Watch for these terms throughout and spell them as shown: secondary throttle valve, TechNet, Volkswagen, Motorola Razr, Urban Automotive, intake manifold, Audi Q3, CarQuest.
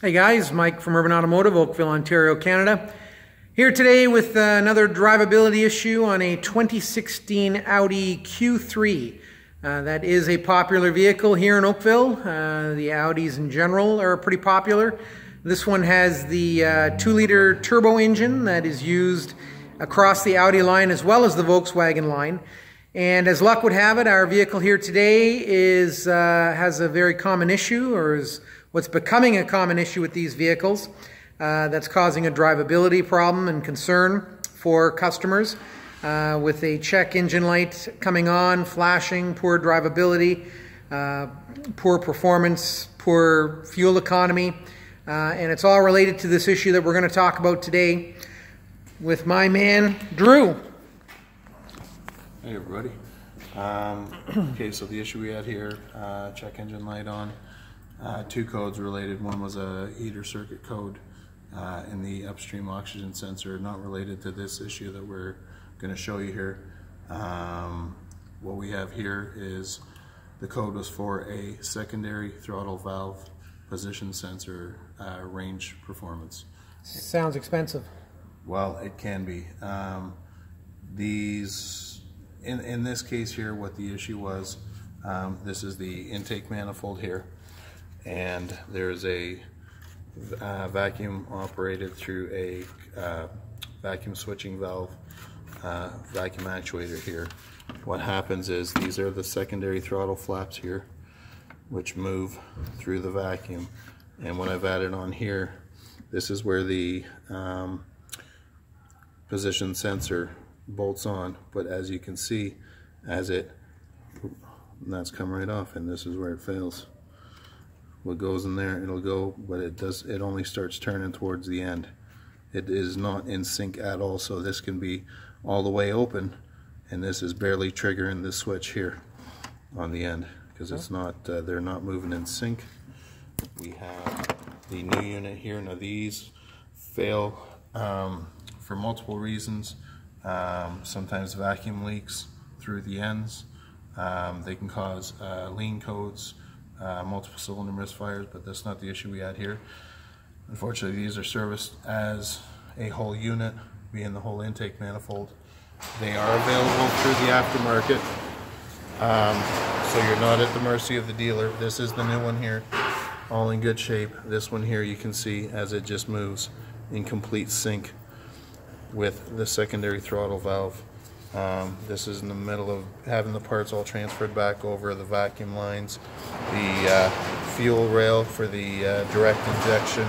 Hey guys, Mike from Urban Automotive, Oakville, Ontario, Canada. Here today with another drivability issue on a 2016 Audi Q3. That is a popular vehicle here in Oakville. The Audis in general are pretty popular. This one has the 2-liter turbo engine that is used across the Audi line as well as the Volkswagen line. And as luck would have it, our vehicle here today is has a very common issue, or is what's becoming a common issue with these vehicles, that's causing a drivability problem and concern for customers, with a check engine light coming on, flashing, poor drivability, poor performance, poor fuel economy, and it's all related to this issue that we're going to talk about today with my man, Drew. Hey everybody. Okay, so the issue we had here, check engine light on, two codes related. One was a heater circuit code in the upstream oxygen sensor, not related to this issue that we're going to show you here. What we have here is the code was for a secondary throttle valve position sensor range performance. Sounds expensive. Well, it can be. In this case here, what the issue was, this is the intake manifold here, and there's a vacuum operated through a vacuum switching valve, vacuum actuator here. What happens is these are the secondary throttle flaps here, which move through the vacuum. And what I've added on here, this is where the position sensor bolts on, but as you can see, as it, that's come right off, and this is where it fails. What goes in there, it'll go, but it does, it only starts turning towards the end. It is not in sync at all, so this can be all the way open, and this is barely triggering the switch here on the end, because it's not, they're not moving in sync. We have the new unit here. Now these fail for multiple reasons. Sometimes vacuum leaks through the ends. They can cause lean codes, multiple cylinder misfires, but that's not the issue we had here. Unfortunately, these are serviced as a whole unit, being the whole intake manifold. They are available through the aftermarket, so you're not at the mercy of the dealer. This is the new one here, all in good shape. This one here, you can see as it just moves in complete sync with the secondary throttle valve. This is in the middle of having the parts all transferred back over the vacuum lines, the fuel rail for the direct injection.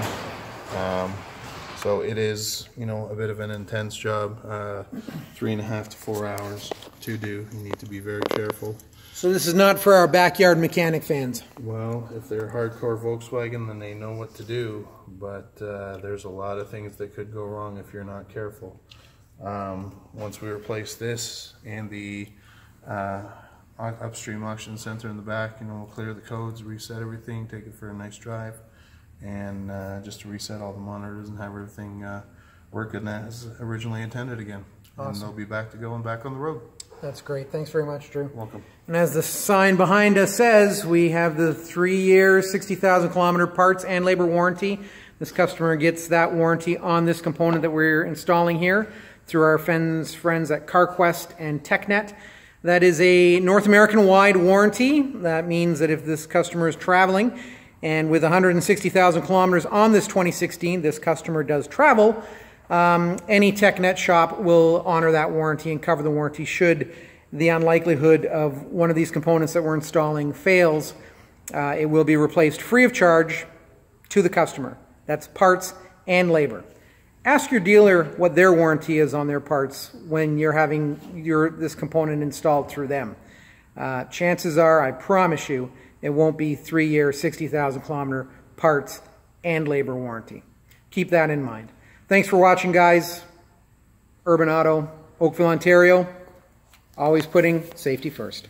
So it is, you know, a bit of an intense job, 3.5 to 4 hours to do. You need to be very careful. So this is not for our backyard mechanic fans. Well, if they're hardcore Volkswagen, then they know what to do, but there's a lot of things that could go wrong if you're not careful. Once we replace this and the upstream oxygen sensor in the back, you know, we'll clear the codes, reset everything, take it for a nice drive, and just to reset all the monitors and have everything working as originally intended again. Awesome. And they'll be back to going back on the road. That's great. Thanks very much, Drew. Welcome. And as the sign behind us says, we have the 3-year, 60,000 kilometer parts and labor warranty. This customer gets that warranty on this component that we're installing here through our friends at CarQuest and TechNet. That is a North American wide warranty. That means that if this customer is traveling, and with 160,000 kilometers on this 2016, this customer does travel, any TechNet shop will honor that warranty and cover the warranty should the unlikelihood of one of these components that we're installing fails. It will be replaced free of charge to the customer. That's parts and labor. Ask your dealer what their warranty is on their parts when you're having this component installed through them. Chances are, I promise you, it won't be 3-year, 60,000 kilometer parts and labor warranty. Keep that in mind. Thanks for watching, guys. Urban Auto, Oakville, Ontario, always putting safety first.